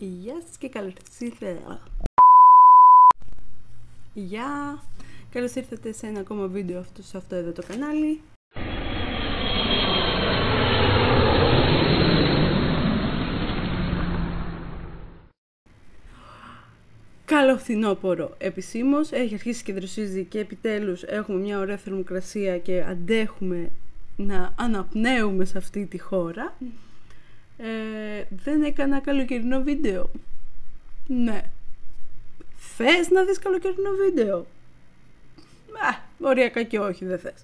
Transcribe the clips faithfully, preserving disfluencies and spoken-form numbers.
Γεια σας και καλώς ήρθατε. Γεια! Καλώς ήρθατε σε ένα ακόμα βίντεο αυτό, σε αυτό εδώ το κανάλι. Καλό φθινόπωρο επισήμως. Έχει αρχίσει και δροσίζει και επιτέλους έχουμε μια ωραία θερμοκρασία και αντέχουμε να αναπνέουμε σε αυτή τη χώρα. Ε, δεν έκανα καλοκαιρινό βίντεο. Ναι. Θες να δεις καλοκαιρινό βίντεο? Α, οριακά και όχι, δεν θες.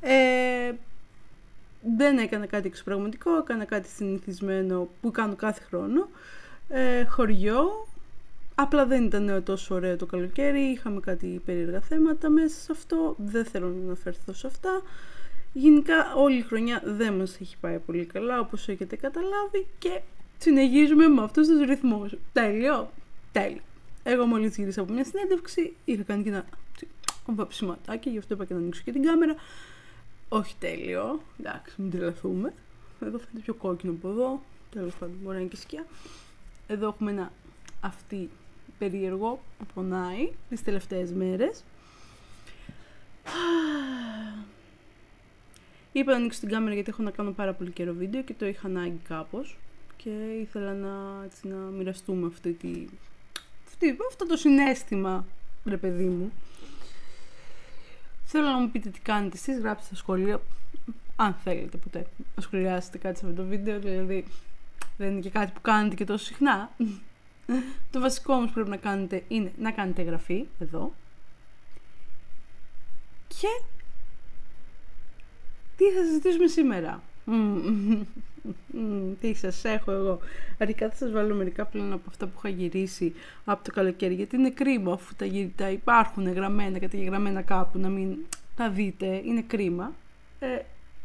Ε, δεν έκανα κάτι εξωπραγματικό, έκανα κάτι συνηθισμένο που κάνω κάθε χρόνο. Ε, χωριό. Απλά δεν ήταν τόσο ωραίο το καλοκαίρι, είχαμε κάτι περίεργα θέματα μέσα σε αυτό. Δεν θέλω να αναφερθώ σε αυτά. Γενικά όλη η χρονιά δεν μας έχει πάει πολύ καλά, όπως έχετε καταλάβει, και συνεχίζουμε με αυτούς τους ρυθμούς. Τέλειο! Τέλειο! Εγώ μόλις γύρισα από μια συνέντευξη, είχα κάνει και ένα βαψιματάκι, γι' αυτό είπα και να ανοίξω και την κάμερα. Όχι τέλειο, εντάξει, μην τρελαθούμε. Εδώ φαίνεται πιο κόκκινο από εδώ, τέλος πάντων, μπορεί να είναι και σκιά. Εδώ έχουμε ένα αυτή περίεργο που πονάει τις τελευταίες μέρες. Είπα να ανοίξω την κάμερα γιατί έχω να κάνω πάρα πολύ καιρό βίντεο και το είχα ανάγκη κάπως και ήθελα να, έτσι, να μοιραστούμε αυτή τη, αυτή, αυτό το συναίσθημα, ρε παιδί μου. Θέλω να μου πείτε τι κάνετε εσείς, γράψτε στα σχόλια, αν θέλετε ποτέ να σχολιάσετε κάτι σε αυτό το βίντεο, δηλαδή δεν είναι και κάτι που κάνετε και τόσο συχνά. Το βασικό όμως που πρέπει να κάνετε είναι να κάνετε εγγραφή, εδώ, και τι θα συζητήσουμε σήμερα. Mm. Mm. Τι σας έχω εγώ. Αρχικά θα σας βάλω μερικά πλάνα από αυτά που είχα γυρίσει από το καλοκαίρι, γιατί είναι κρίμα αφού τα, τα υπάρχουν γραμμένα, καταγεγραμμένα κάπου, να μην τα δείτε, είναι κρίμα. Ε,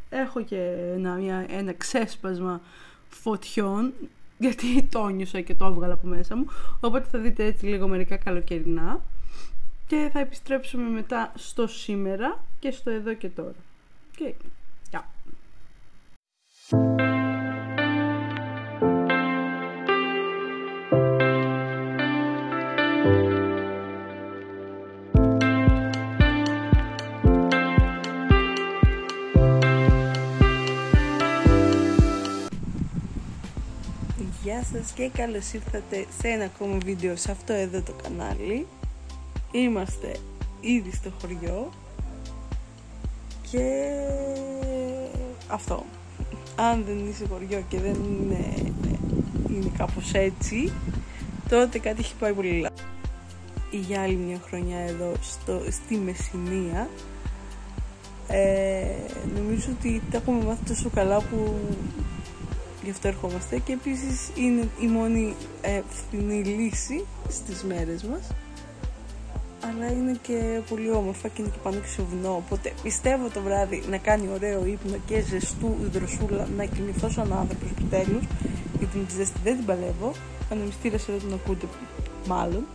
έχω και ένα, μια, ένα ξέσπασμα φωτιών, γιατί το νιώσα και το έβγαλα από μέσα μου, οπότε θα δείτε έτσι λίγο μερικά καλοκαιρινά και θα επιστρέψουμε μετά στο σήμερα και στο εδώ και τώρα. Okay. Yeah. Γεια σας και καλώς ήρθατε σε ένα ακόμα βίντεο σε αυτό εδώ το κανάλι. Είμαστε ήδη στο χωριό. Και αυτό, αν δεν είσαι χωριό και δεν είναι, είναι κάπως έτσι, τότε κάτι έχει πάει πολύ λάθος. Για άλλη μια χρονιά εδώ στο, στη Μεσσηνία, ε, νομίζω ότι τα έχουμε μάθει τόσο καλά που γι' αυτό ερχόμαστε, και επίσης είναι η μόνη ε, φθηνή λύση στις μέρες μας. Αλλά είναι και πολύ όμορφα και είναι και πάνω ξευνό, οπότε πιστεύω το βράδυ να κάνει ωραίο ύπνο και ζεστού δροσούλα, να κοιμηθώ σαν άνθρωπος επιτέλους, γιατί με τη ζέστη δεν την παλεύω. Ανεμιστήρας εδώ τον ακούτε μάλλον,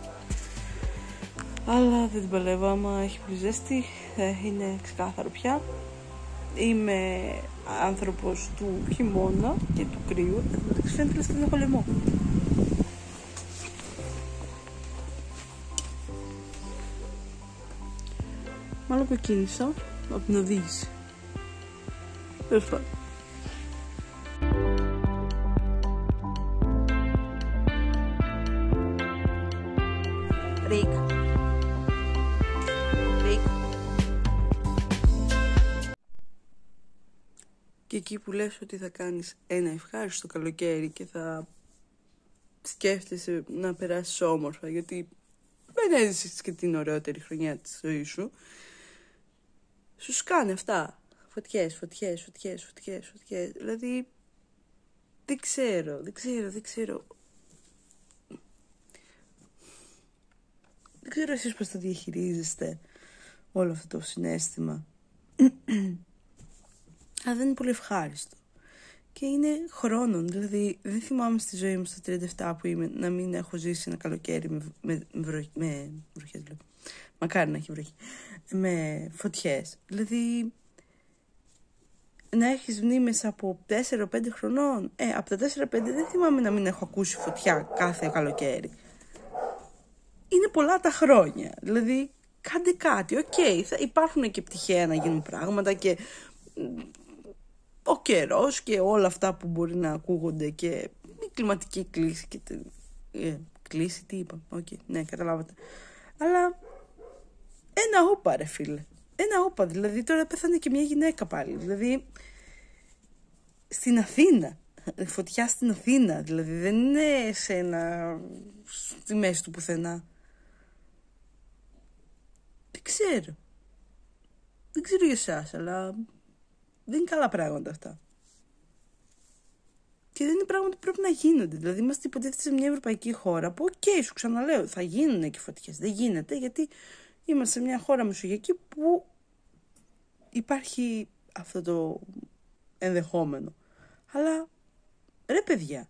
αλλά δεν την παλεύω, άμα έχει πολύ ζέστη είναι ξεκάθαρο πια. Είμαι άνθρωπος του χειμώνα και του κρύου, δεν φαίνεται λες και δεν έχω λαιμό. Μάλλον κοκκίνησα από την οδήγηση. Τέλος πάντων. Ρίκ. Ρίκ. Και εκεί που λες ότι θα κάνεις ένα ευχάριστο καλοκαίρι και θα σκέφτεσαι να περάσεις όμορφα, γιατί δεν έζησες και την ωραιότερη χρονιά της ζωής σου. Σου σκάνε αυτά, φωτιές, φωτιές, φωτιές, φωτιές, φωτιές, δηλαδή δεν ξέρω, δεν ξέρω, δεν ξέρω. Δεν ξέρω εσείς πώς το διαχειρίζεστε όλο αυτό το συναίσθημα. Αλλά δεν είναι πολύ ευχάριστο. Και είναι χρόνων, δηλαδή δεν θυμάμαι στη ζωή μου στα τριάντα επτά που είμαι να μην έχω ζήσει ένα καλοκαίρι με, με, με, βρο, με βροχές, δηλαδή. Μακάρι να έχει βροχή. Με φωτιές. Δηλαδή να έχεις μνήμες από τέσσερα πέντε χρονών. Ε, από τα τέσσερα πέντε δεν θυμάμαι να μην έχω ακούσει φωτιά κάθε καλοκαίρι. Είναι πολλά τα χρόνια. Δηλαδή, κάντε κάτι. Οκ, okay, θα υπάρχουν και τυχαία να γίνουν πράγματα και ο καιρός και όλα αυτά που μπορεί να ακούγονται και η κλιματική κλίση. Και... Ε, κλίση, τι είπα. Οκ, okay, ναι, καταλάβατε. Αλλά ένα όπα, ρε φίλε. Ένα όπα, δηλαδή τώρα πέθανε και μια γυναίκα πάλι, δηλαδή στην Αθήνα, φωτιά στην Αθήνα, δηλαδή δεν είναι σε ένα, στη μέση του πουθενά. Δεν ξέρω, δεν ξέρω για εσάς, αλλά δεν είναι καλά πράγματα αυτά. Και δεν είναι πράγματα που πρέπει να γίνονται, δηλαδή είμαστε υποτίθεται σε μια ευρωπαϊκή χώρα που, οκ, okay, σου ξαναλέω, θα γίνουν και φωτιές, δεν γίνεται γιατί... Είμαστε σε μια χώρα μεσογειακή που υπάρχει αυτό το ενδεχόμενο. Αλλά, ρε παιδιά,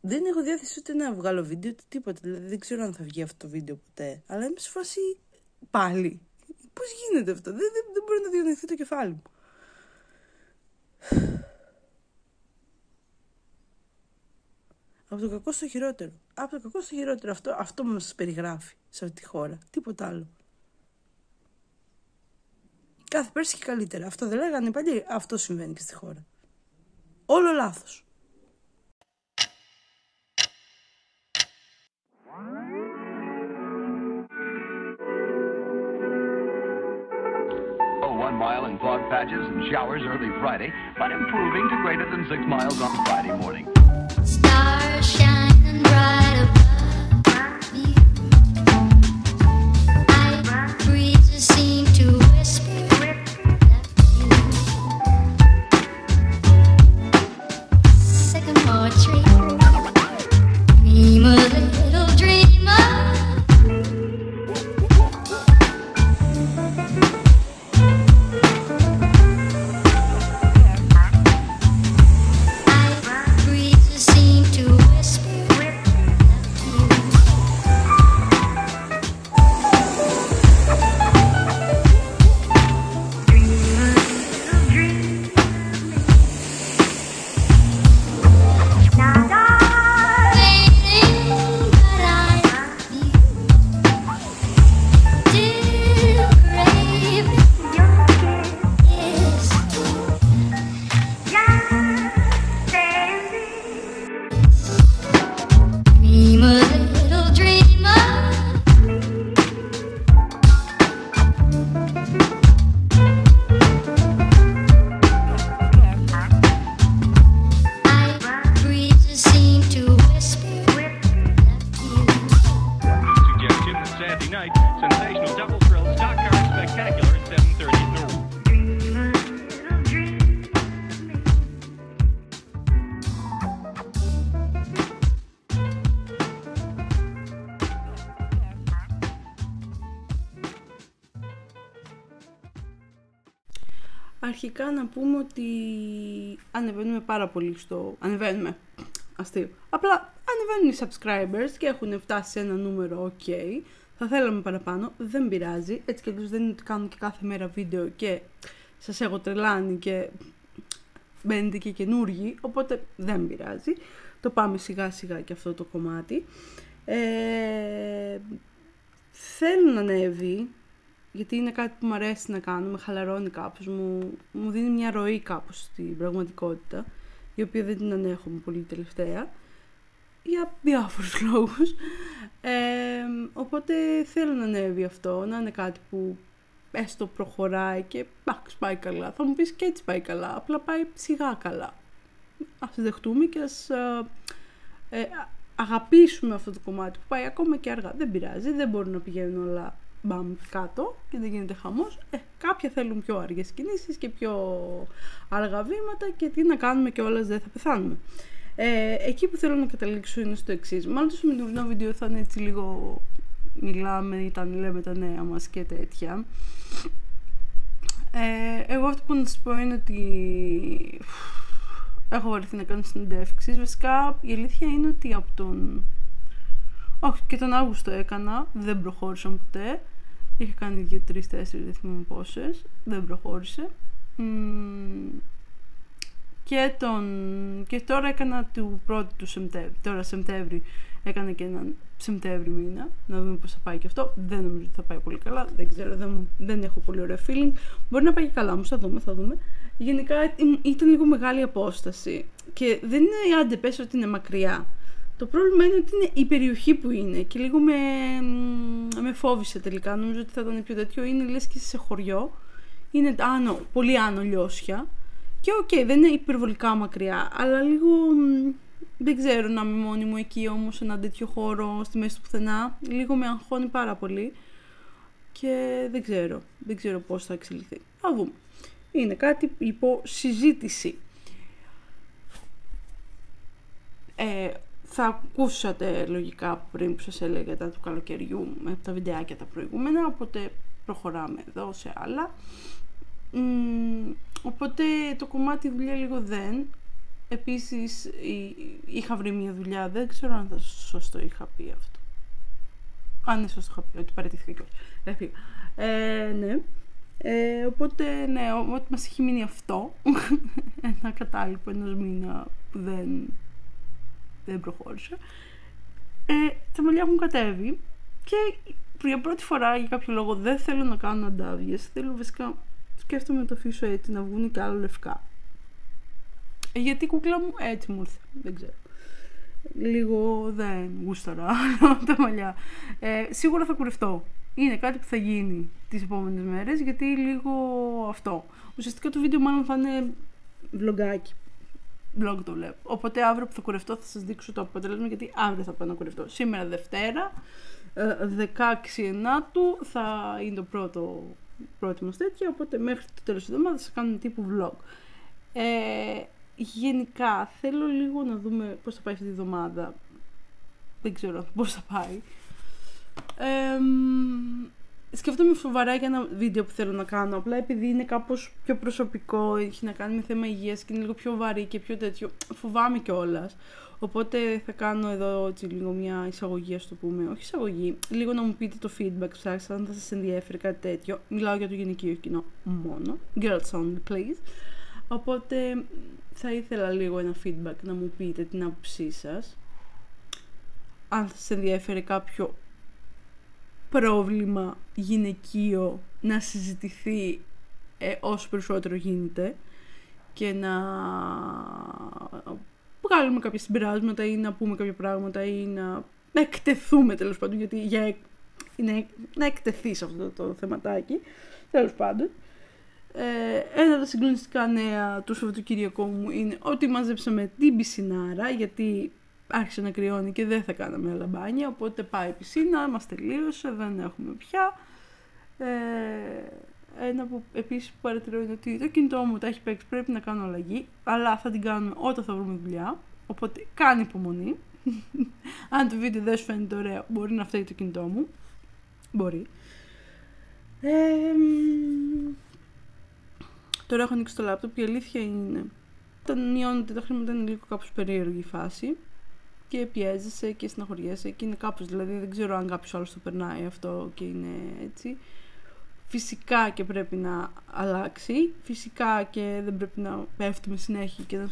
δεν έχω διάθεση ούτε να βγάλω βίντεο, ούτε τίποτα. Δηλαδή δεν ξέρω αν θα βγει αυτό το βίντεο ποτέ. Αλλά είμαι σε φάση πάλι. Πώς γίνεται αυτό, δεν, δεν, δεν μπορεί να διανοηθεί το κεφάλι μου. Από το κακό στο χειρότερο. Από το κακό στο χειρότερο. Αυτό, αυτό μας περιγράφει σε αυτή τη χώρα. Τίποτα άλλο. Κάθε πέρσι και καλύτερα. Αυτό δεν λέγανε πάλι. Αυτό συμβαίνει και στη χώρα. Όλο λάθος. One mile in fog patches and showers early Friday, but improving to greater than six miles on Friday morning. Stars shining bright above me. I breathe to seem to whisper. Second poetry. Dream a little dreamer. Αρχικά να πούμε ότι ανεβαίνουμε πάρα πολύ στο... Ανεβαίνουμε, αστείο. Απλά ανεβαίνουν οι subscribers και έχουν φτάσει σε ένα νούμερο ok. Θα θέλαμε παραπάνω, δεν πειράζει. Έτσι και δεν είναι ότι κάνω και κάθε μέρα βίντεο και σας έχω τρελάνει και μπαίνετε και καινούργοι. Οπότε δεν πειράζει. Το πάμε σιγά σιγά και αυτό το κομμάτι. Ε... Θέλω να ανέβει. Γιατί είναι κάτι που μου αρέσει να κάνω, με χαλαρώνει κάπως, μου, μου δίνει μια ροή κάπως στην πραγματικότητα, η οποία δεν την ανέχομαι πολύ τελευταία, για διάφορους λόγους. Ε, οπότε θέλω να ανέβει αυτό, να είναι κάτι που έστω προχωράει και μπαξ, πάει καλά. Θα μου πεις και έτσι πάει καλά, απλά πάει σιγά καλά. Ας δεχτούμε και ας ε, αγαπήσουμε αυτό το κομμάτι που πάει ακόμα και αργά. Δεν πειράζει, δεν μπορούν να πηγαίνουν όλα μπαμ κάτω και δεν γίνεται χαμός. Ε, κάποια θέλουν πιο αργές κινήσεις και πιο αργά βήματα και τι να κάνουμε κιόλας, δεν θα πεθάνουμε. Ε, εκεί που θέλω να καταλήξω είναι στο εξής. Μάλλον το σημερινό βίντεο θα είναι έτσι λίγο μιλάμε, ήταν, λέμε τα νέα μας και τέτοια. Ε, εγώ αυτό που να σας πω είναι ότι έχω βαρεθεί να κάνω συνεντεύξεις. Βασικά η αλήθεια είναι ότι από τον... Όχι, και τον Αύγουστο έκανα, δεν προχώρησαν ποτέ. Είχε κάνει δύο, τρεις, τέσσερις, δεν θυμάμαι πόσες, δεν προχώρησε. Και, τον... και τώρα έκανα του πρώτου του Σεπτέμβρη. Τώρα Σεπτέμβρη έκανα και έναν Σεπτέμβρη μήνα. Να δούμε πώς θα πάει και αυτό. Δεν νομίζω ότι θα πάει πολύ καλά. Δεν ξέρω, δεν, δεν έχω πολύ ωραίο feeling. Μπορεί να πάει και καλά, όμως θα δούμε, θα δούμε. Γενικά ήταν λίγο μεγάλη απόσταση. Και δεν είναι άντε πες ότι είναι μακριά. Το πρόβλημα είναι ότι είναι η περιοχή που είναι και λίγο με, με φόβησε τελικά. Νομίζω ότι θα ήταν πιο τέτοιο. Είναι λες και σε χωριό. Είναι άνω, πολύ άνω λιώσια. Και οκ, okay, δεν είναι υπερβολικά μακριά, αλλά λίγο δεν ξέρω να είμαι μόνη μου εκεί όμως σε ένα τέτοιο χώρο, στη μέση του πουθενά. Λίγο με αγχώνει πάρα πολύ και δεν ξέρω, δεν ξέρω πώς θα εξελιχθεί. Θα δούμε. Είναι κάτι υπό συζήτηση. Ε, θα ακούσατε λογικά πριν που σας έλεγα τα του καλοκαιριού με τα βιντεάκια τα προηγούμενα, οπότε προχωράμε εδώ σε άλλα. Mm, οπότε το κομμάτι δουλειά λίγο δεν. Επίσης είχα βρει μια δουλειά, δεν ξέρω αν θα σωστό είχα πει αυτό. Αν είναι σωστό είχα πει, ότι παραιτήθηκα κιόλας. Έφυγα. Ε, ναι. Ε, οπότε ναι, ό,τι μας έχει μείνει αυτό. Ένα κατάλοιπο ενός μήνα που δεν, δεν προχώρησε. Ε, τα μαλλιά έχουν κατέβει και για πρώτη φορά για κάποιο λόγο δεν θέλω να κάνω αντάβιες. Θέλω βασικά. Σκέφτομαι να το αφήσω έτσι, να βγουν και άλλο λευκά. Γιατί η κούκλα μου έτσι μου ήρθε, δεν ξέρω. Λίγο δεν γούσταρα τα μαλλιά. Ε, σίγουρα θα κουρευτώ. Είναι κάτι που θα γίνει τις επόμενες μέρες, γιατί λίγο αυτό. Ουσιαστικά το βίντεο μάλλον θα είναι βλογκάκι. Βλογκ το βλέπω. Οπότε αύριο που θα κουρευτώ θα σας δείξω το αποτέλεσμα, γιατί αύριο θα πάω να κουρευτώ. Σήμερα Δευτέρα, δεκαέξι εννιά του, θα είναι το πρώτο... πρώτη μας τέτοια, οπότε μέχρι το τέλος της εβδομάδας θα κάνουμε τύπου vlog. Ε, γενικά θέλω λίγο να δούμε πώς θα πάει αυτή τη εβδομάδα. Δεν ξέρω πώς θα πάει. Ε, σκεφτόμουν σοβαρά για ένα βίντεο που θέλω να κάνω, απλά επειδή είναι κάπως πιο προσωπικό, έχει να κάνει με θέμα υγείας και είναι λίγο πιο βαρύ και πιο τέτοιο, φοβάμαι κιόλας. Οπότε θα κάνω εδώ έτσι, λίγο μια εισαγωγή, ας το πούμε. Όχι εισαγωγή, λίγο να μου πείτε το feedback, ψάξτε αν θα σας ενδιαφέρει κάτι τέτοιο. Μιλάω για το γενικείο κοινό μόνο. Girls only, please. Οπότε θα ήθελα λίγο ένα feedback να μου πείτε την άποψή σας. Αν θα σας ενδιαφέρει κάποιο πρόβλημα γυναικείο να συζητηθεί ε, όσο περισσότερο γίνεται και να... βγάλουμε κάποια συμπεράσματα ή να πούμε κάποια πράγματα ή να, να εκτεθούμε τέλος πάντων, γιατί για... είναι... να εκτεθείς αυτό το θεματάκι, τέλος πάντων. Ε, ένα από τα συγκλονιστικά νέα του Σαββατοκυριακού μου είναι ότι μαζέψαμε την πισινάρα, γιατί άρχισε να κρυώνει και δεν θα κάναμε άλλα μπάνια, οπότε πάει η πισίνα, μας τελείωσε, δεν έχουμε πια. Ε... Ένα που επίσης παρατηρώ είναι ότι το κινητό μου τα έχει παίξει, πρέπει να κάνω αλλαγή, αλλά θα την κάνουμε όταν θα βρούμε δουλειά, οπότε κάνει υπομονή. Αν το βίντεο δεν σου φαίνεται ωραίο, μπορεί να φταίει το κινητό μου. Μπορεί. Ε, τώρα έχω ανοίξει το λάπτοπ και η αλήθεια είναι όταν μειώνονται τα χρήματα είναι λίγο κάπως περίεργη η φάση και πιέζεσαι και στεναχωριέσαι και είναι κάπως, δηλαδή δεν ξέρω αν κάποιος άλλος το περνάει αυτό και είναι έτσι. Φυσικά και πρέπει να αλλάξει, φυσικά και δεν πρέπει να πέφτουμε συνέχεια και να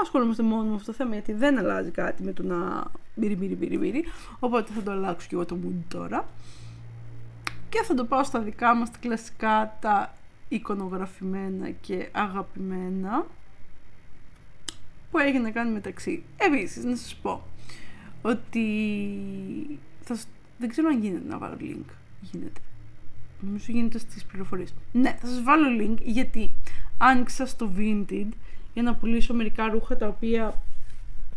ασχολούμαστε μόνο με αυτό το θέμα, γιατί δεν αλλάζει κάτι με το να μπύρι μπύρι μπύρι μπύρι, οπότε θα το αλλάξω και εγώ το mood τώρα και θα το πάω στα δικά μας τα κλασικά, τα εικονογραφημένα και αγαπημένα που έγινε να κάνει μεταξύ. Επίσης να σας πω ότι θα... δεν ξέρω αν γίνεται να βάλω link, γίνεται. Νομίζω γίνεται στις πληροφορίες. Ναι, θα σας βάλω link, γιατί άνοιξα στο Vinted για να πουλήσω μερικά ρούχα τα οποία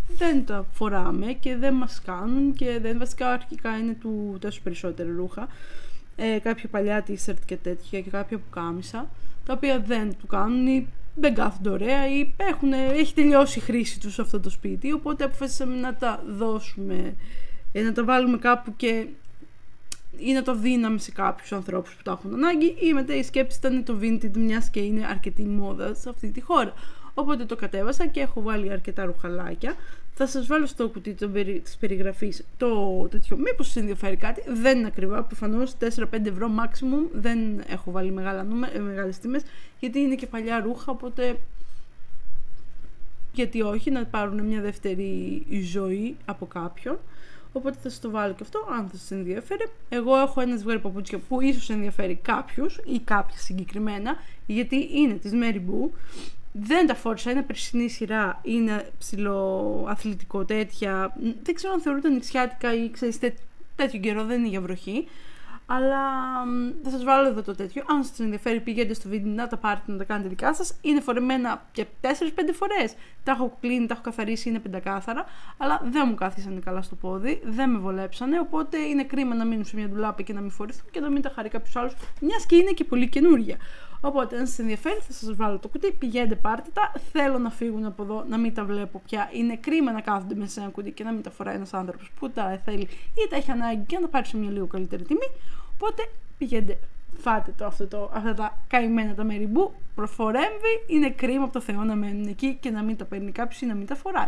δεν τα φοράμε και δεν μας κάνουν και δεν βασικά αρχικά είναι του τόσο περισσότερα ρούχα. Ε, κάποια παλιά t-shirt και τέτοια και κάποια που κάμισα, τα οποία δεν του κάνουν ή δεν κάθονται ωραία ή έχουν, έχει τελειώσει η χρήση τους σε αυτό το σπίτι, οπότε αποφασίσαμε να τα δώσουμε, να τα βάλουμε κάπου και ή να το δίναμε σε κάποιους ανθρώπους που το έχουν ανάγκη, ή μετά η σκέψη ήταν το vintage, μιας και είναι αρκετή μόδα σε αυτή τη χώρα. Οπότε το κατέβασα και έχω βάλει αρκετά ρουχαλάκια. Θα σας βάλω στο κουτί της περιγραφής το τέτοιο, μήπως σας ενδιαφέρει κάτι. Δεν είναι ακριβά, προφανώς τέσσερα με πέντε ευρώ maximum. Δεν έχω βάλει μεγάλα νούμε, μεγάλες τιμές, γιατί είναι και παλιά ρούχα, οπότε γιατί όχι να πάρουν μια δεύτερη ζωή από κάποιον. Οπότε θα σας το βάλω και αυτό, αν θα σας ενδιαφέρει. Εγώ έχω ένα ζευγάρι παπούτσια που ίσως ενδιαφέρει κάποιους ή κάποια συγκεκριμένα, γιατί είναι της Mary Boo. Δεν τα φόρτισα, είναι περσινή σειρά, είναι ψηλοαθλητικό τέτοια. Δεν ξέρω αν θεωρούνται νησιάτικα ή ξέρεις τέ, τέτοιο καιρό, δεν είναι για βροχή. Αλλά θα σας βάλω εδώ το τέτοιο. Αν σας ενδιαφέρει, πηγαίνετε στο βίντεο να τα πάρετε, να τα κάνετε δικά σας. Είναι φορεμένα και τέσσερις με πέντε φορές. Τα έχω κλείνει, τα έχω καθαρίσει, είναι πεντακάθαρα. Αλλά δεν μου κάθισαν καλά στο πόδι, δεν με βολέψανε. Οπότε είναι κρίμα να μείνουν σε μια ντουλάπα και να μην φορηθούν και να μην τα χαρεί κάποιος άλλος, μιας και είναι και πολύ καινούργια. Οπότε, αν σας ενδιαφέρει, θα σας βάλω το κουτί. Πηγαίνετε, πάρτε τα. Θέλω να φύγουν από εδώ, να μην τα βλέπω πια. Είναι κρίμα να κάθονται μέσα σε ένα κουτί και να μην τα φοράει ένας άνθρωπος που τα θέλει ή τα έχει ανάγκη και να πάρει σε μια λίγο καλύτερη τιμή. Οπότε, πηγαίνετε, φάτε το, αυτό το, αυτά τα καημένα τα Mary Boo. Προφορέμβει, είναι κρίμα από το Θεό να μένουν εκεί και να μην τα παίρνει κάποιος ή να μην τα φοράει.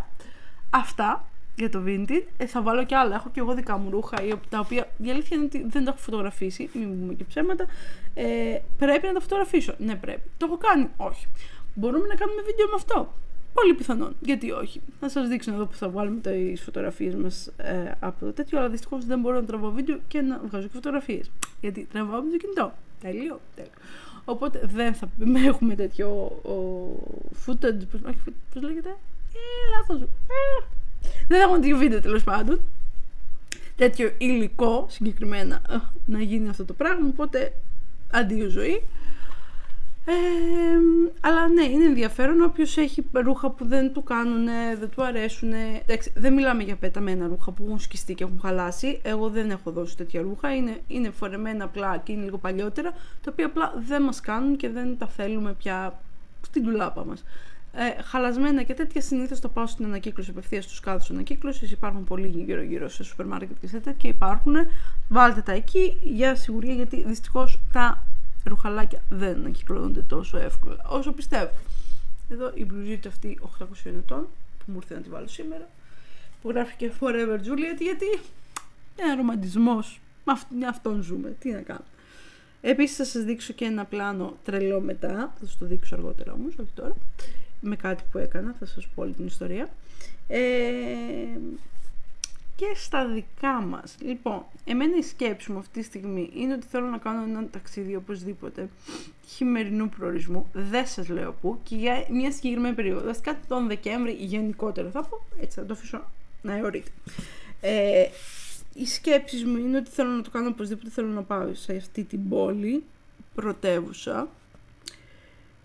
Αυτά για το vintage. Ε, θα βάλω και άλλα. Έχω και εγώ δικά μου ρούχα, τα οποία η αλήθεια είναι ότι δεν τα έχω φωτογραφίσει. Μην μου πούμε και ψέματα. Ε, πρέπει να τα φωτογραφίσω. Ναι, πρέπει. Το έχω κάνει. Όχι. Μπορούμε να κάνουμε βίντεο με αυτό. Πολύ πιθανόν. Γιατί όχι. Θα σας δείξω εδώ που θα βγάλουμε τις φωτογραφίες μας ε, από το τέτοιο. Αλλά δυστυχώς δεν μπορώ να τραβάω βίντεο και να βγάζω και φωτογραφίες. Γιατί τραβάω με το κινητό. Τέλειο. Τέλειο. Οπότε δεν θα έχουμε τέτοιο ο, footage. Πώς λέγεται. Ε, λάθος. Δεν θα έχουμε τέτοιο βίντεο, τέλος πάντων. Τέτοιο υλικό συγκεκριμένα να γίνει αυτό το πράγμα. Οπότε αντίο ζωή. Ε, αλλά ναι, είναι ενδιαφέρον. Όποιος έχει ρούχα που δεν του κάνουν, δεν του αρέσουν. Εντάξει, δεν μιλάμε για πεταμένα ρούχα που έχουν σκιστεί και έχουν χαλάσει. Εγώ δεν έχω δώσει τέτοια ρούχα. Είναι, είναι φορεμένα απλά και είναι λίγο παλιότερα, τα οποία απλά δεν μας κάνουν και δεν τα θέλουμε πια στην ντουλάπα μας. Ε, χαλασμένα και τέτοια συνήθως τα πάω στην ανακύκλωση απευθείας, στους κάδους ανακύκλωσης. Υπάρχουν πολλοί γύρω-γύρω σε σούπερ μάρκετ και σε τέτοια. Υπάρχουν. Βάλτε τα εκεί για σιγουριά, γιατί δυστυχώς τα ρουχαλάκια δεν ανακυκλώνονται τόσο εύκολα όσο πιστεύω. Εδώ η μπλουζίτσα αυτή οχτακόσια ετών που μου ήρθε να τη βάλω σήμερα, που γράφει και Forever Juliet, γιατί είναι ρομαντισμός. Με αυτόν ζούμε. Τι να κάνω. Επίσης θα σας δείξω και ένα πλάνο τρελό μετά. Θα σας το δείξω αργότερα όμως, όχι τώρα. Με κάτι που έκανα, θα σας πω όλη την ιστορία. Ε, και στα δικά μας. Λοιπόν, εμένα η σκέψη μου αυτή τη στιγμή είναι ότι θέλω να κάνω ένα ταξίδι οπωσδήποτε χειμερινού προορισμού. Δεν σας λέω πού και για μια συγκεκριμένη περίοδο. Κάτι τον Δεκέμβρη γενικότερα θα πω, έτσι θα το αφήσω να αιωρείται. Ε, οι σκέψεις μου είναι ότι θέλω να το κάνω οπωσδήποτε, θέλω να πάω σε αυτή την πόλη, πρωτεύουσα.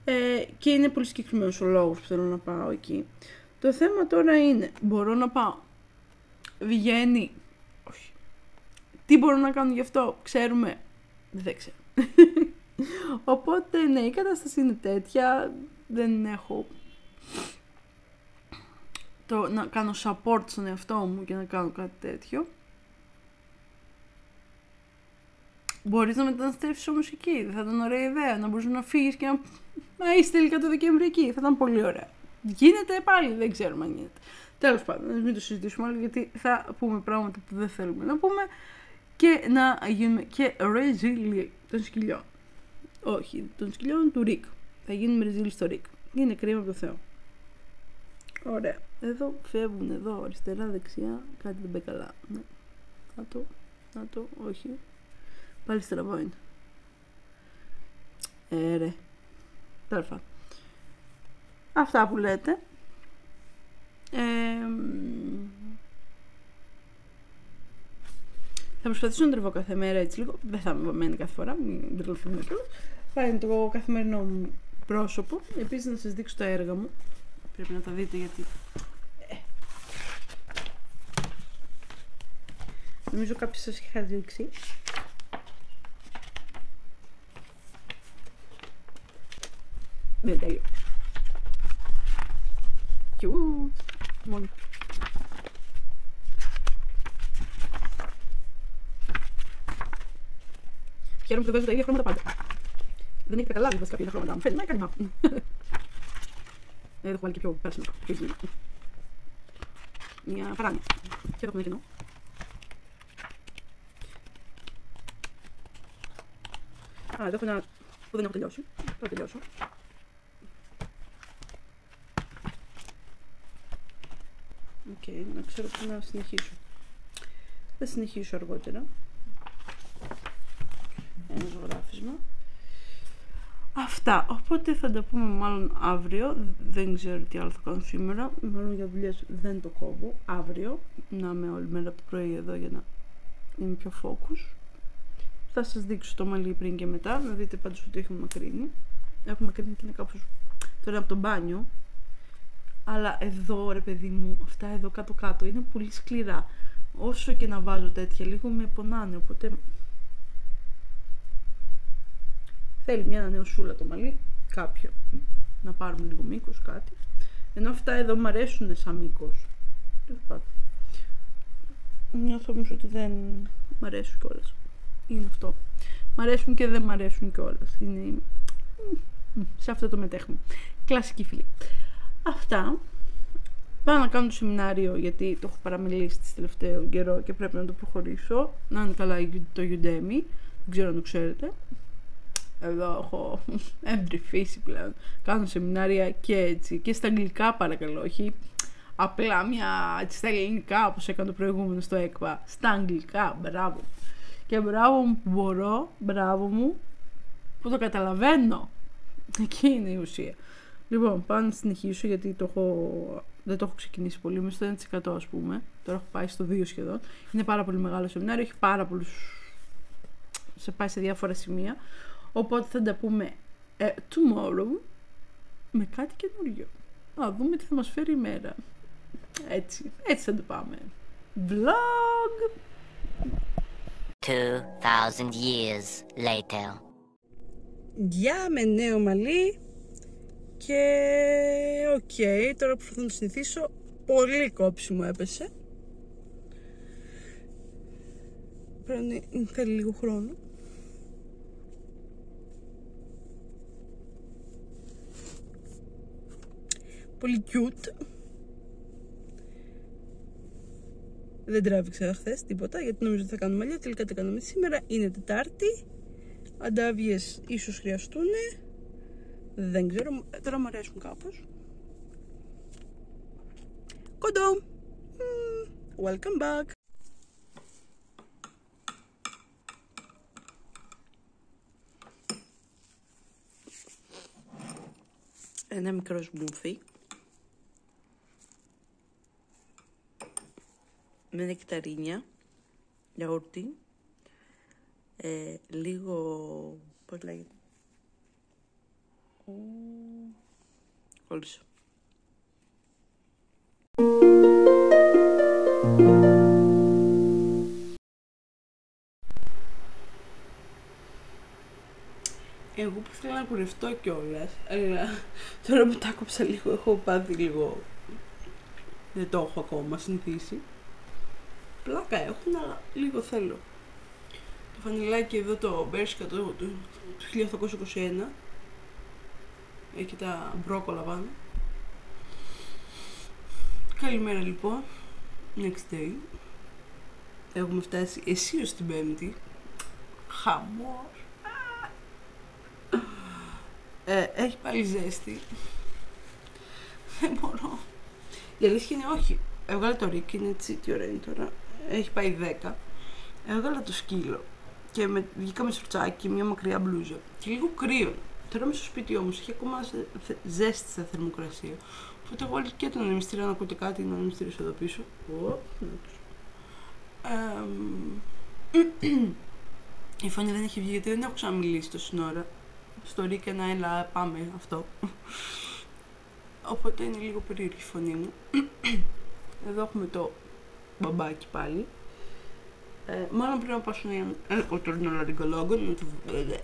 Ε, και είναι πολύ συγκεκριμένος ο λόγος που θέλω να πάω εκεί. Το θέμα τώρα είναι, μπορώ να πάω Βιγέννη? Όχι. Τι μπορώ να κάνω γι' αυτό? Ξέρουμε? Δεν ξέρω. Οπότε ναι, η κατάσταση είναι τέτοια. Δεν έχω το να κάνω support στον εαυτό μου και να κάνω κάτι τέτοιο. Μπορείς να μεταναστεύσεις όμως εκεί. Θα ήταν ωραία ιδέα να μπορείς να φύγεις και να, να είσαι τελικά το Δεκέμβρη εκεί. Θα ήταν πολύ ωραία. Γίνεται πάλι, δεν ξέρουμε αν γίνεται. Τέλος πάντων, μην το συζητήσουμε άλλο, γιατί θα πούμε πράγματα που δεν θέλουμε να πούμε και να γίνουμε και ρεζίλι των σκυλιών. Όχι, των σκυλιών του Ρικ. Θα γίνουμε ρεζίλι στο Ρικ. Είναι κρίμα από το Θεό. Ωραία. Εδώ φεύγουν, εδώ αριστερά, δεξιά. Κάτι δεν πάει καλά. Ναι. Να το, να το, όχι. Πάλι στραβό είναι. Ε, ρε. Τέλφα. Αυτά που λέτε. Ε, θα προσπαθήσω να τρεβώ κάθε μέρα έτσι λίγο. Δεν θα με μένει κάθε φορά. Μην τρελαθούμε κιόλας. Θα είναι το καθημερινό μου πρόσωπο. Επίσης να σας δείξω τα έργα μου. Πρέπει να τα δείτε γιατί... Ε. Νομίζω κάποιος σας είχα δείξει. Δεν τέλειω. Και ου, μόνο. Χαίρομαι που δεν βάζω τα ίδια χρώματα πάντα. Δεν έχετε καταλάβει βασικά ποια είναι χρώματα μου. Φαίνεται να κάνει μάπ. Εδώ έχω βάλει και πιο πράσινο. Πιο ζύμα. Μια παράνοια. Και εδώ έχουμε ένα κοινό. Α, εδώ έχω ένα που δεν έχω τελειώσει. Θα τελειώσω. Οκ, okay, να ξέρω πού να συνεχίσω. Θα συνεχίσω αργότερα. Ένα ζωγράφισμα. Αυτά, οπότε θα τα πούμε μάλλον αύριο. Δεν ξέρω τι άλλο θα κάνω σήμερα. Μάλλον για δουλειές δεν το κόβω. Αύριο, να είμαι όλη μέρα από το πρωί εδώ για να είμαι πιο focus. Θα σας δείξω το μαλλί πριν και μετά, να δείτε πάντως ότι έχουμε μακρύνει. Έχουμε μακρύνει και είναι κάπως τώρα από το μπάνιο. Αλλά εδώ ρε παιδί μου, αυτά εδώ κάτω κάτω είναι πολύ σκληρά. Όσο και να βάζω τέτοια, λίγο με πονάνε, οπότε θέλει μια ανανεωσούλα το μαλλί, κάποιο, να πάρουμε λίγο μήκος, κάτι. Ενώ αυτά εδώ μου αρέσουν σαν μήκος. Νιώθω όμως ότι δεν μ' αρέσουν κιόλας. Είναι αυτό. Μ' αρέσουν και δεν μ' αρέσουν κιόλας. Είναι σε αυτό το μετέχνη. Κλασική φίλη. Αυτά. Πάω να κάνω το σεμινάριο γιατί το έχω παραμελήσει τις τελευταίο καιρό και πρέπει να το προχωρήσω. Να είναι καλά το Udemy. Δεν ξέρω αν το ξέρετε. Εδώ έχω εμβριφήσει πλέον. Κάνω σεμινάρια και έτσι. Και στα αγγλικά παρακαλώ. Όχι απλά μια στα ελληνικά όπως έκανε το προηγούμενο στο ΕΚΠΑ. Στα αγγλικά. Μπράβο. Και μπράβο μου που μπορώ. Μπράβο μου που το καταλαβαίνω. Εκεί είναι η ουσία. Λοιπόν, πάω να συνεχίσω γιατί το έχω... δεν το έχω ξεκινήσει πολύ. Είμαι στο ένα τοις εκατό ας πούμε. Τώρα έχω πάει στο δύο σχεδόν. Είναι πάρα πολύ μεγάλο σεμινάριο. Έχει πάρα πολλούς... σε πάει σε διάφορα σημεία. Οπότε θα τα πούμε ε, tomorrow με κάτι καινούριο. Να δούμε τι θα μας φέρει η μέρα. Έτσι, έτσι θα το πάμε. Vlog! two thousand years later. Γεια με νέο μαλλί. Και οκ, okay, τώρα που θα το συνηθίσω, πολύ κόψη μου έπεσε. Πρέπει να θέλει λίγο χρόνο. Πολύ cute. Δεν τράβηξα χθες τίποτα γιατί νομίζω ότι θα κάνουμε αλλιώς. Τελικά τα κάνουμε σήμερα. Είναι Τετάρτη. Αντάβιες ίσως χρειαστούν. Δεν ξέρω. Τώρα μου αρέσουν κάπως. Κοντό. Welcome back. Ένα μικρό σμούθι. Με νεκταρίνια, γιαούρτι, ε, λίγο, πώς λέγεται, κόλλησε. Εγώ που ήθελα να κουρευτώ κιόλας, αλλά τώρα που τα άκοψα λίγο, έχω πάθει λίγο, δεν το έχω ακόμα συνηθίσει. Πλάκα έχουν, αλλά λίγο θέλω. Το φανελάκι εδώ το Μπέρσικα του το, το, το χίλια οκτακόσια είκοσι ένα. Έχει τα μπρόκολα πάνω. Καλημέρα λοιπόν. Next day. Έχουμε φτάσει αισίως την Πέμπτη. Χαμός. Ε, έχει πάλι ζέστη. Δεν μπορώ. Η αλήθεια είναι όχι. Έβγαλα το ρίκι, είναι έτσι, τι ωραία είναι τώρα. Έχει πάει δέκα. Έβγαλα το σκύλο και με, βγήκα με σορτσάκι, μια μακριά μπλούζα και λίγο κρύο. Τώρα είμαι στο σπίτι όμως, είχε ακόμα ζέστη στα θερμοκρασία. Οπότε εγώ και τον ανεμιστήρα, να ακούτε κάτι, να ανεμιστήρισε εδώ πίσω. Oh. Ε, η φωνή δεν έχει βγει γιατί δεν έχω ξαναμιλήσει τόση ώρα. Στο ρίκι ένα έλα πάμε αυτό. Οπότε είναι λίγο περίεργη η φωνή μου. Εδώ έχουμε το μπαμπάκι πάλι. Ε, μάλλον πρέπει να πάω σε έναν οτορινολαριγκολόγο, να το δούμε.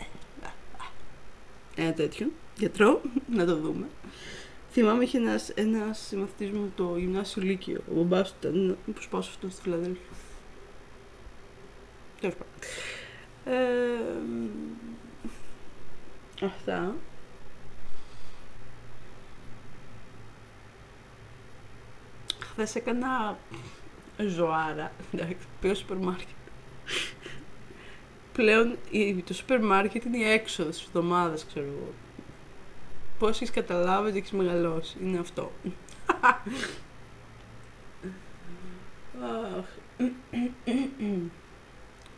Ένα τέτοιο γιατρό, να το δούμε. Θυμάμαι είχε ένας, ένας συμμαθητής μου το γυμνάσιο Λύκειο. Ο μπαμπάς του ήταν. Μήπως πάω σε αυτόν στη Φιλαδέλφια. Τέλος πάντων. Ε, αυτά. Χθες έκανα ζωάρα, εντάξει, πήγα στο σούπερ μάρκετ. Πλέον το σούπερ μάρκετ είναι η έξοδος της εβδομάδας, ξέρω εγώ. Πώς έχεις καταλάβει ότι έχεις μεγαλώσει, είναι αυτό.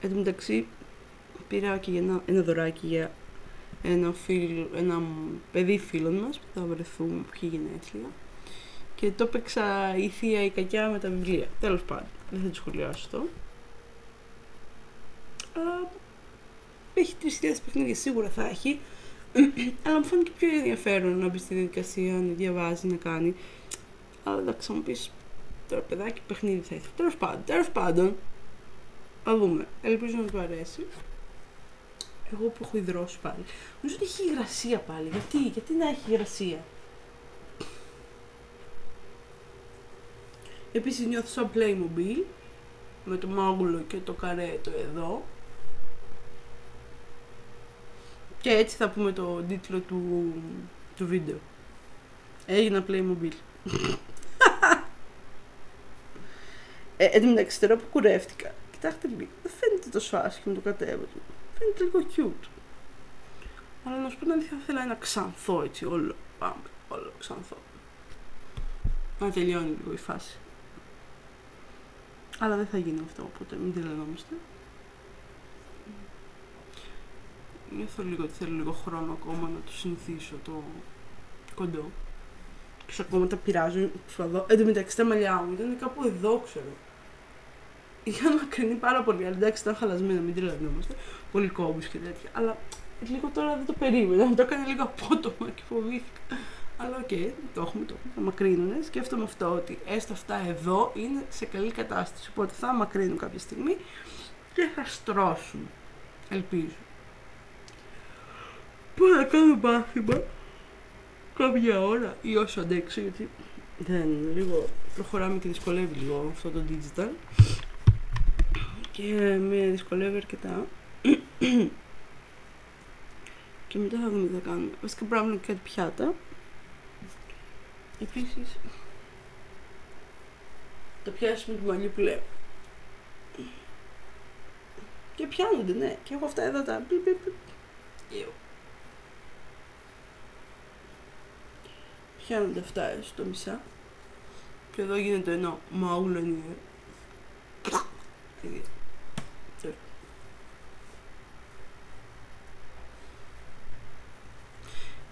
Εν τω μεταξύ, πήρα και για ένα, ένα δωράκι για ένα, φίλ, ένα παιδί φίλων μας που θα βρεθούμε, που έχει γενέθλια. Και το έπαιξα η θεία η κακιά με τα βιβλία. Τέλος πάντων, δεν θα το σχολιάσω αυτό. Έχει τρεις χιλιάδες παιχνίδια, σίγουρα θα έχει. Αλλά μου φάνηκε πιο ενδιαφέρον να μπει στη διαδικασία, να διαβάζει, να κάνει. Αλλά εντάξει, μου πεις τώρα παιδάκι παιχνίδι θα ήθελα. Τέλος πάντων, τέλος πάντων. Θα δούμε. Ελπίζω να του αρέσει. Εγώ που έχω ιδρώσει πάλι. Νομίζω ότι έχει υγρασία πάλι. Γιατί, γιατί να έχει υγρασία. Επίσης νιώθω σαν Playmobil. Με το μάγουλο και το καρέτο εδώ. Και έτσι θα πούμε το τίτλο του, του βίντεο. Έγινα Playmobil. ε, εν τω μεταξύ τώρα που κουρεύτηκα. Κοιτάξτε λίγο, δεν φαίνεται τόσο άσχημο το κατέβασμα. Φαίνεται λίγο cute. Αλλά να σου πω την αλήθεια, θα ήθελα ένα ξανθό έτσι, όλο. Πάμε, όλο ξανθό. Να τελειώνει λίγο η φάση. Αλλά δεν θα γίνει αυτό, οπότε μην τρελανόμαστε. Νιώθω λίγο ότι θέλω λίγο χρόνο ακόμα να το συνηθίσω το κοντό. Και ακόμα τα πειράζουν. Εν τω μεταξύ τα μαλλιά μου ήταν κάπου εδώ, ξέρω. Είχα μακρινή πάρα πολύ, αλλά εντάξει ήταν χαλασμένα, μην τρελανόμαστε. Πολύ κόμπους και τέτοια. Αλλά λίγο τώρα δεν το περίμενα, μου το έκανε λίγο απότομα και φοβήθηκα. Αλλά οκ, okay, το έχουμε, το έχουμε. Θα μακρύνουν. Σκέφτομαι αυτό ότι έστω αυτά εδώ είναι σε καλή κατάσταση. Οπότε θα μακρύνουν κάποια στιγμή και θα στρώσουν. Ελπίζω. Μπορώ να κάνω μάθημα κάποια ώρα ή όσο αντέξω, γιατί δεν λίγο προχωράμε και δυσκολεύει λίγο αυτό το digital. Και με δυσκολεύει αρκετά. Και μετά θα δούμε τι θα κάνουμε. Βασικά πρέπει να κάτι πιάτα. Επίσης, το πιάσουμε το μαλλί που λέω. Και πιάνονται, ναι. Και έχω αυτά εδώ τα πιπ, πιπ, πιπ. Πιάνονται αυτά στο μισά. Και εδώ γίνεται ένα μαούλο ενιαίο.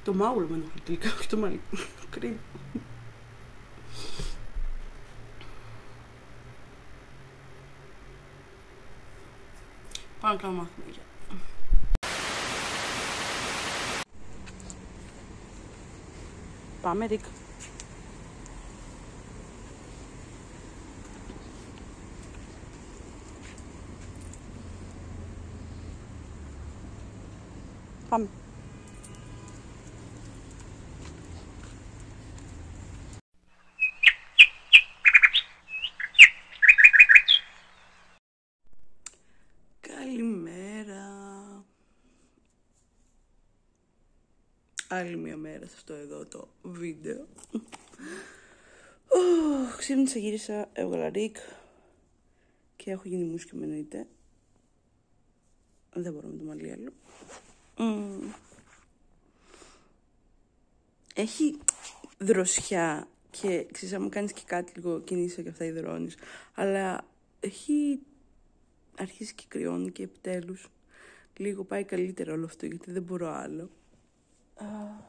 Το μαούλο με ενοχλεί τελικά, όχι το μαλλί. Κρίμα. Πάμε να κάνουμε μάθημα για. Πάμε, Ρίκ. Πάμε. Άλλη μια μέρα σε αυτό εδώ το βίντεο. oh, Ξύπνησα, γύρισα, έβγαλα Ρίκ και έχω γίνει μουσική με εννοείται. Δεν μπορώ με το μαλλί άλλο. Mm. Έχει δροσιά και ξέρεις άμα κάνεις και κάτι λίγο κινείσαι και αυτά υδρώνεις. Αλλά έχει αρχίσει και κρυώνει και επιτέλους λίγο πάει καλύτερα όλο αυτό γιατί δεν μπορώ άλλο. Uh.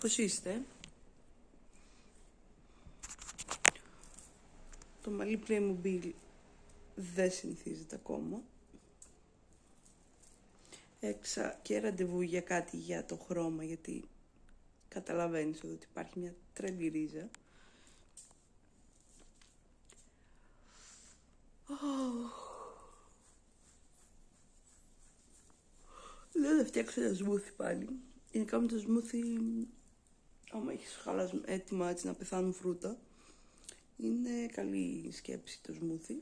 Πώς είστε? Το μαλλί Playmobil δεν συνηθίζεται ακόμα. Έξα και ραντεβού για κάτι για το χρώμα, γιατί καταλαβαίνεις εδώ ότι υπάρχει μια τρελή ρίζα. Oh. Λέω να φτιάξω ένα σμούθι πάλι. Γενικά με το σμούθι, άμα έχεις χαλασμένα έτοιμα έτσι να πεθάνουν φρούτα, είναι καλή σκέψη το σμούθι.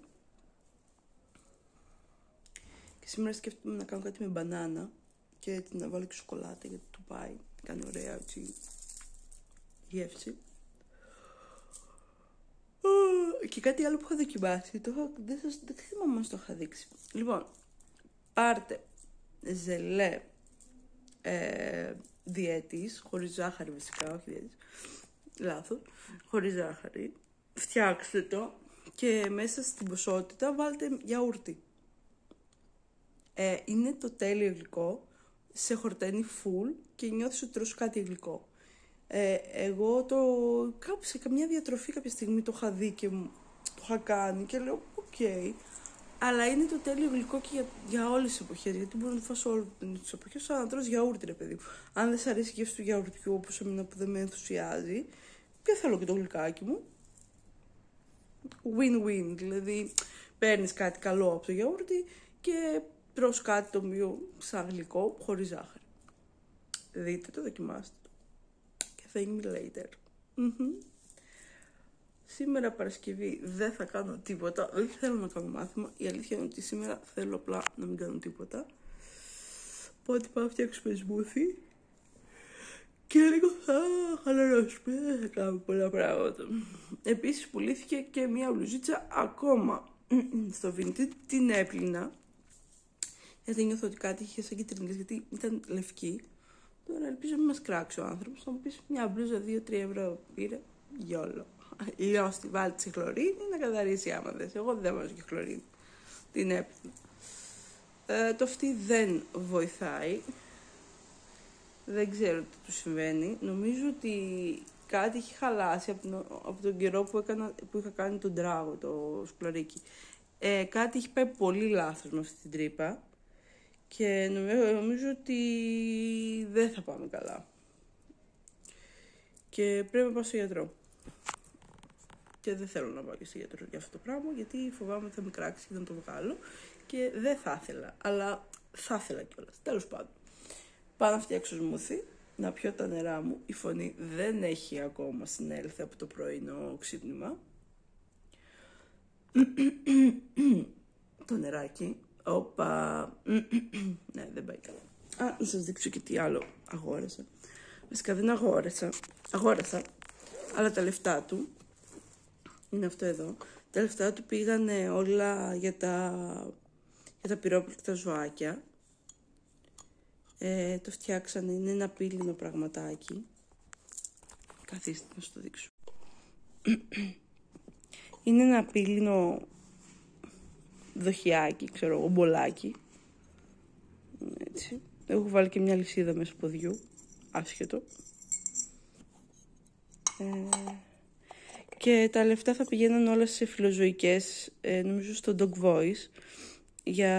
Και σήμερα σκέφτομαι να κάνω κάτι με μπανάνα και να βάλω και σοκολάτα, γιατί του πάει. Κάνει ωραία έτσι γεύση. Και κάτι άλλο που είχα δοκιμάσει, το είχα, δεν, σας, δεν θυμάμαι αν το είχα δείξει. Λοιπόν, πάρτε ζελέ ε, διέτης, χωρίς ζάχαρη φυσικά, όχι διέτης, λάθος, χωρίς ζάχαρη. Φτιάξτε το και μέσα στην ποσότητα βάλτε γιαούρτι. Ε, είναι το τέλειο γλυκό, σε χορταίνει full και νιώθεις ότι τρως κάτι γλυκό. Ε, εγώ το κάπου σε καμιά διατροφή κάποια στιγμή το είχα δει και το είχα κάνει και λέω οκ, okay. Αλλά είναι το τέλειο γλυκό και για, για όλες τις εποχές, γιατί μπορεί να το φας όλες τις εποχές σαν να τρως γιαούρτι, ρε παιδί μου. Αν δεν σ' αρέσει η γεύση του γιαουρτιού, όπως εμένα που δεν με ενθουσιάζει, και θέλω και το γλυκάκι μου, win-win, δηλαδή παίρνεις κάτι καλό από το γιαούρτι και τρως κάτι το πιο σαν γλυκό χωρίς ζάχαρη. Δείτε το, δοκιμάστε. Think later. Mm-hmm. Σήμερα Παρασκευή δεν θα κάνω τίποτα. Δεν θέλω να κάνω μάθημα. Η αλήθεια είναι ότι σήμερα θέλω απλά να μην κάνω τίποτα. Οπότε πάω να φτιάξουμε σμούθι και λίγο θα χαλαρώσουμε. Δεν θα κάνω πολλά πράγματα. Επίσης πουλήθηκε και μια μπλουζίτσα ακόμα στο vintage. Την έπλυνα γιατί νιώθω ότι κάτι είχε σαν κίτρινες, γιατί ήταν λευκή. Τώρα ελπίζω να μην μας κράξει ο άνθρωπος, θα μου πεις μια μπλούζα δύο με τρία ευρώ πήρε, γιόλο. Λιώς τη βάλει τη χλωρίνη να καθαρίσει άμα δες. Εγώ δεν βάζω και χλωρίνη, την έπινα. Ε, το αυτή δεν βοηθάει, δεν ξέρω τι του συμβαίνει. Νομίζω ότι κάτι έχει χαλάσει από τον, από τον καιρό που, έκανα, που είχα κάνει τον τράγο, το σκουλαρίκι. Ε, κάτι έχει πάει πολύ λάθος με αυτή την τρύπα. Και νομίζω, νομίζω ότι δεν θα πάμε καλά. Και πρέπει να πάω στο γιατρό. Και δεν θέλω να πάω και στο γιατρό για αυτό το πράγμα, γιατί φοβάμαι ότι θα με κράξει και να το βγάλω. Και δεν θα ήθελα, αλλά θα ήθελα κιόλας. Τέλος πάντων. Πάω να φτιάξω σμούθι, να πιω τα νερά μου. Η φωνή δεν έχει ακόμα συνέλθει από το πρωινό ξύπνημα. Το νεράκι. Όπα, ναι, δεν πάει καλά. Α, να σας δείξω και τι άλλο αγόρασα. Βασικά δεν αγόρασα, αγόρασα, αλλά τα λεφτά του, είναι αυτό εδώ, τα λεφτά του πήγανε όλα για τα, για τα πυρόπληκτα ζωάκια. Ε, το φτιάξανε, είναι ένα πύλινο πραγματάκι. Καθίστε να σας το δείξω. Είναι ένα πύλινο δοχιάκι, ξέρω εγώ, μπολάκι. Έτσι. Έχω βάλει και μια λυσίδα μέσα ποδιού. Άσχετο. Ε, και τα λεφτά θα πηγαίναν όλα σε φιλοζωικές, ε, νομίζω στο Dog Voice, για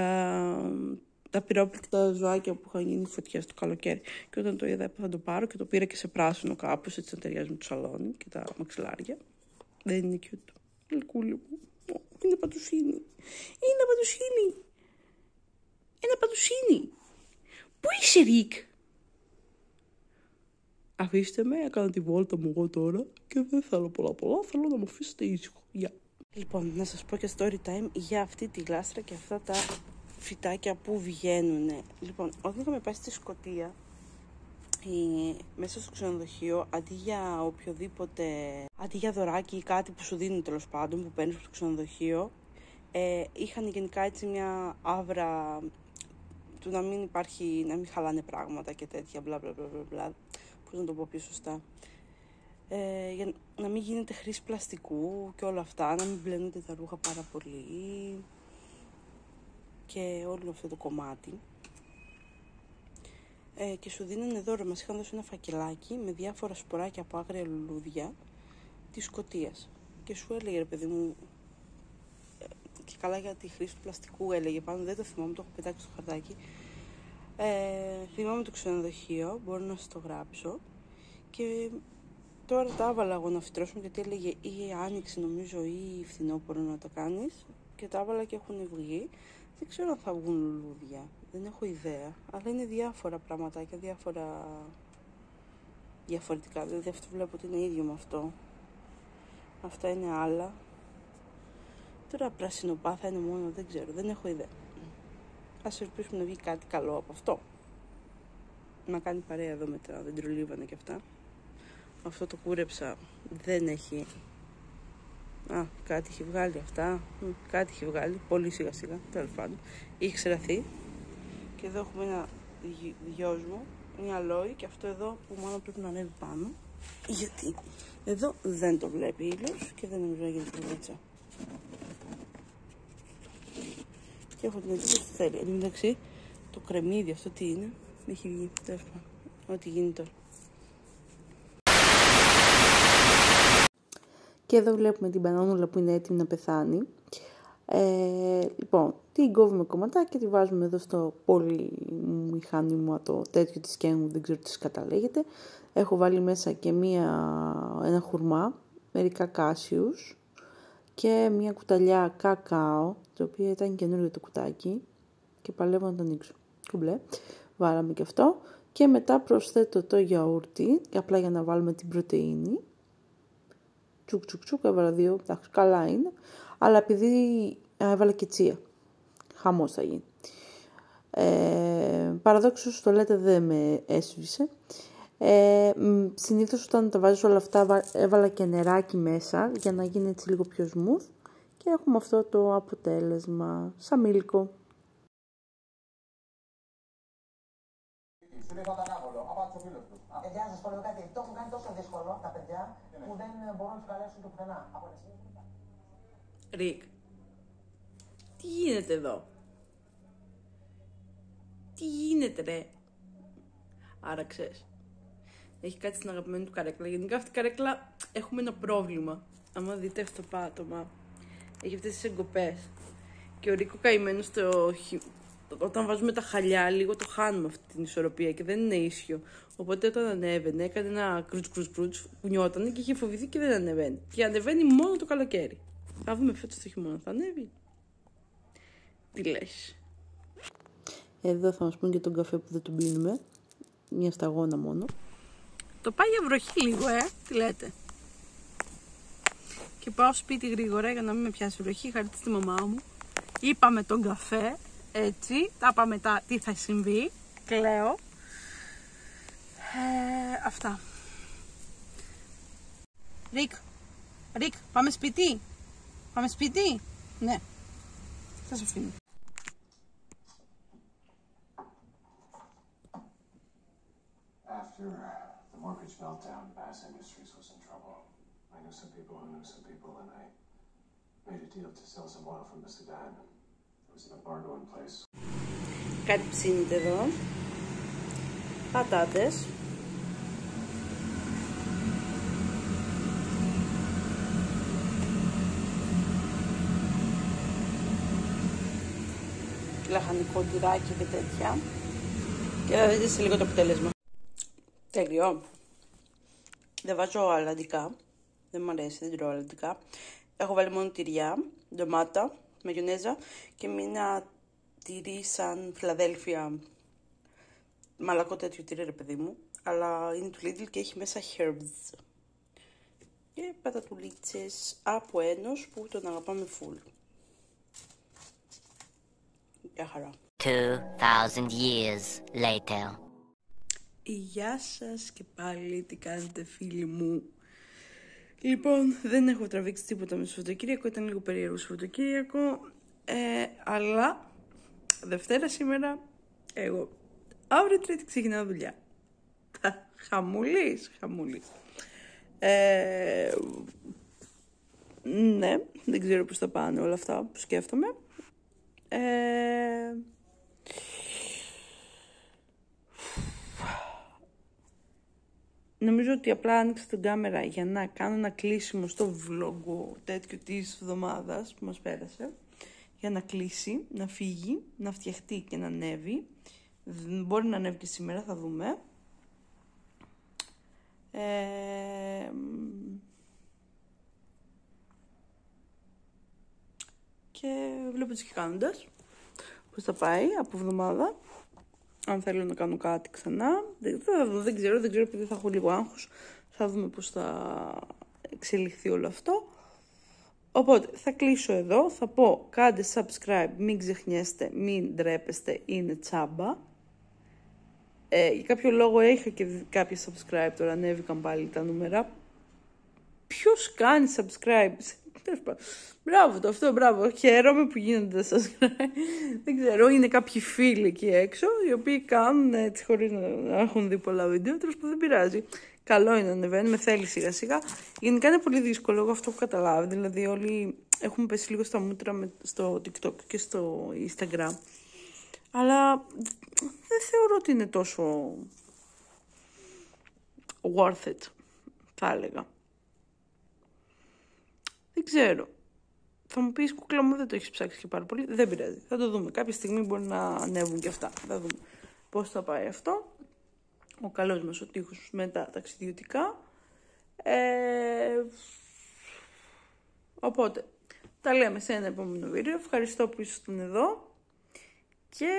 τα πυρόπληκτα ζωάκια που είχαν γίνει φωτιά στο καλοκαίρι. Και όταν το είδα θα το πάρω και το πήρα και σε πράσινο κάπως, έτσι να ταιριάζει με το σαλόνι και τα μαξιλάρια. Δεν είναι cute. Λυκούλη μου. Είναι πατουσίνη. Είναι πατουσίνη. Ένα πατουσίνη. Πού είσαι, Ρικ? Αφήστε με να κάνω τη βόλτα μου εγώ τώρα και δεν θέλω πολλά πολλά. Θέλω να μου αφήσετε ήσυχο. Γεια. Yeah. Λοιπόν, να σας πω και story time για αυτή τη γλάστρα και αυτά τα φυτάκια που βγαίνουν. Λοιπόν, όταν είχαμε πάει στη Σκωτία, μέσα στο ξενοδοχείο, αντί για οποιοδήποτε, αντί για δωράκι ή κάτι που σου δίνουν τέλος πάντων, που παίρνεις από το ξενοδοχείο, ε, είχαν γενικά έτσι μια άβρα του να μην υπάρχει, να μην χαλάνε πράγματα και τέτοια, μπλα μπλα μπλα μπλα, πώς να το πω πιο σωστά, ε, για να μην γίνεται χρήση πλαστικού και όλα αυτά, να μην μπλένονται τα ρούχα πάρα πολύ και όλο αυτό το κομμάτι. Και σου δίνανε δώρο, μας είχαν δώσει ένα φακελάκι με διάφορα σποράκια από άγρια λουλούδια της Σκωτίας. Και σου έλεγε, ρε παιδί μου, και καλά για τη χρήση του πλαστικού έλεγε πάνω, δεν το θυμάμαι, το έχω πετάξει στο χαρτάκι. Ε, θυμάμαι το ξενοδοχείο, μπορώ να σας το γράψω. Και τώρα τα έβαλα εγώ να φυτρώσουμε, γιατί έλεγε ή άνοιξη νομίζω ή φθινόπωρο να τα κάνεις. Και τα έβαλα και έχουν βγει. Δεν ξέρω αν θα βγουν λουλούδια. Δεν έχω ιδέα, αλλά είναι διάφορα πραγματάκια, διάφορα διαφορετικά, δηλαδή αυτό βλέπω ότι είναι ίδιο με αυτό. Αυτά είναι άλλα. Τώρα πρασινοπάθα είναι μόνο, δεν ξέρω, δεν έχω ιδέα. θα σας ελπίσουμε να βγει κάτι καλό από αυτό. Να κάνει παρέα εδώ με τα δεντρολίβανα και αυτά. Αυτό το κούρεψα, δεν έχει... Α, κάτι έχει βγάλει αυτά, κάτι έχει βγάλει, πολύ σιγά σιγά, τέλος πάντων. Είχε ξεραθεί. Και εδώ έχουμε ένα δυόσμο, μια λόη και αυτό εδώ που μόνο πρέπει να ανέβει πάνω. Γιατί εδώ δεν το βλέπει ήλιος και δεν νομίζω να γίνει προβίτσα. Και έχω την εντύπωση ότι θέλει. Εν μεταξύ, το κρεμμύδι αυτό τι είναι, έχει βγει, τέλος πάντων, ό,τι γίνει τώρα. Και εδώ βλέπουμε την μπανάνουλα που είναι έτοιμη να πεθάνει. Ε, λοιπόν, την κόβουμε κομματά και τη βάζουμε εδώ στο πολυμηχάνημα το τέτοιο της Κέγου, δεν ξέρω τι καταλέγεται. Έχω βάλει μέσα και μία, ένα χουρμά, μερικά κάσιους και μία κουταλιά κακάο, το οποίο ήταν καινούριο το κουτάκι και παλεύω να το ανοίξω. Κουμπλέ, βάλαμε και αυτό και μετά προσθέτω το γιαούρτι, απλά για να βάλουμε την πρωτεΐνη. Τσουκ τσουκ τσουκ, έβαλα δύο, εντάξει, καλά είναι, αλλά επειδή έβαλα και τσία, χαμός θα γίνει. Ε, παραδόξως το λέτε δεν με έσβησε. Ε, συνήθως όταν τα βάζεις όλα αυτά έβαλα και νεράκι μέσα για να γίνει έτσι λίγο πιο smooth και έχουμε αυτό το αποτέλεσμα σαν μήλικο. Παιδιά, να σας πω κάτι, το έχουν κάνει τόσο δύσκολο τα παιδιά που δεν μπορούν να τους καλέσουν το πουθενά. Ρικ, τι γίνεται εδώ? Τι γίνεται ρε? Άρα ξέρεις, έχει κάτι στην αγαπημένη του καρέκλα. Γενικά αυτή η καρέκλα έχουμε ένα πρόβλημα. Άμα δείτε αυτό το πάτωμα, έχει αυτές τις εγκοπές. Και ο Ρίκο καημένος το... Όταν βάζουμε τα χαλιά, λίγο το χάνουμε αυτή την ισορροπία και δεν είναι ίσιο. Οπότε όταν ανέβαινε, έκανε ένα κρούτς κρούτς κρούτς, κουνιότανε και είχε φοβηθεί και δεν ανεβαίνει. Και ανεβαίνει μόνο το καλοκαίρι. Θα δούμε φέτος το χειμώνα, θα ανέβει. Τι λες? Εδώ θα μας πούν και τον καφέ που δεν τον πίνουμε. Μια σταγόνα μόνο. Το πάει για βροχή λίγο, ε, τι λέτε. Και πάω σπίτι γρήγορα για να μην με πιάσει βροχή, χαρτί στη μαμά μου. Είπαμε τον καφέ. Έτσι, τα πάμε μετά τι θα συμβεί, κλαίω. Ε, αυτά. Ρικ, Ρικ, πάμε σπίτι. Πάμε σπίτι. Ναι, θα σε αφήνω. After the mortgage meltdown, Bass Industries was in trouble. I knew some people who knew some people, and I made a deal to sell some oil from the Sudan. Κάτι ψήνεται εδώ. Πατάτες. Λαχανικό τυράκι και τέτοια. Και θα δείτε σε λίγο το αποτέλεσμα. Τέλειο. Δεν βάζω αλλαντικά. Δεν μου αρέσει, δεν τρώω αλλαντικά. Έχω βάλει μόνο τυριά, ντομάτα, μαγιονέζα και μια τυρί σαν Φιλαδέλφια, μαλακό τέτοιο τυρί ρε παιδί μου, αλλά είναι του Lidl και έχει μέσα herbs και πατατουλίτσες από Ένος που τον αγαπάμε full. Γεια χαρά. δύο χιλιάδες years later. Γεια σας και πάλι, τι κάνετε φίλοι μου? Λοιπόν, δεν έχω τραβήξει τίποτα με στο Σαββατοκύριακο, ήταν λίγο περίεργο Σαββατοκύριακο, ε, αλλά Δευτέρα σήμερα, εγώ, αύριο Τρίτη ξεκινάω δουλειά. Χαμούλης, χαμούλης. Ε, ναι, δεν ξέρω πώς θα πάνε όλα αυτά που σκέφτομαι. Ε, Νομίζω ότι απλά άνοιξα την κάμερα για να κάνω ένα κλείσιμο στο vlog τέτοιο της εβδομάδας που μας πέρασε. Για να κλείσει, να φύγει, να φτιαχτεί και να ανέβει. Μπορεί να ανέβει και σήμερα, θα δούμε. Ε... Και βλέπω τι και κάνοντας. Πώς θα πάει από εβδομάδα. Αν θέλω να κάνω κάτι ξανά, δεν, δεν, δεν ξέρω, δεν ξέρω επειδή θα έχω λίγο άγχος. Θα δούμε πώς θα εξελιχθεί όλο αυτό. Οπότε θα κλείσω εδώ, θα πω κάντε subscribe, μην ξεχνιέστε, μην ντρέπεστε, είναι τσάμπα. Ε, για κάποιο λόγο είχα και κάποια subscribe, τώρα ανέβηκαν πάλι τα νούμερα. Ποιος κάνει subscribe? Μπράβο το αυτό, μπράβο. Χαίρομαι που γίνονται τα subscribe. Δεν ξέρω, είναι κάποιοι φίλοι εκεί έξω, οι οποίοι κάνουν έτσι χωρίς να έχουν δει πολλά βίντεο, τέλος που δεν πειράζει. Καλό είναι να ανεβαίνει, με θέλει σιγά σιγά. Γενικά είναι πολύ δύσκολο, εγώ αυτό έχω καταλάβει. Δηλαδή όλοι έχουμε πέσει λίγο στα μούτρα με, στο TikTok και στο Instagram. Αλλά δεν θεωρώ ότι είναι τόσο worth it, θα έλεγα. Δεν ξέρω. Θα μου πεις κουκλά μου, δεν το έχεις ψάξει και πάρα πολύ. Δεν πειράζει. Θα το δούμε. Κάποια στιγμή μπορεί να ανέβουν και αυτά. Θα δούμε πώς θα πάει αυτό. Ο καλός μας ο τείχος με τα ταξιδιωτικά. Ε... Οπότε, τα λέμε σε ένα επόμενο βίντεο. Ευχαριστώ που ήσασταν εδώ. Και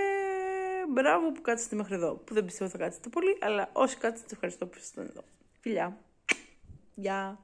μπράβο που κάτσετε μέχρι εδώ. Που δεν πιστεύω θα κάτσετε πολύ, αλλά όσοι κάτσετε, ευχαριστώ που ήσασταν εδώ. Φιλιά. Γεια.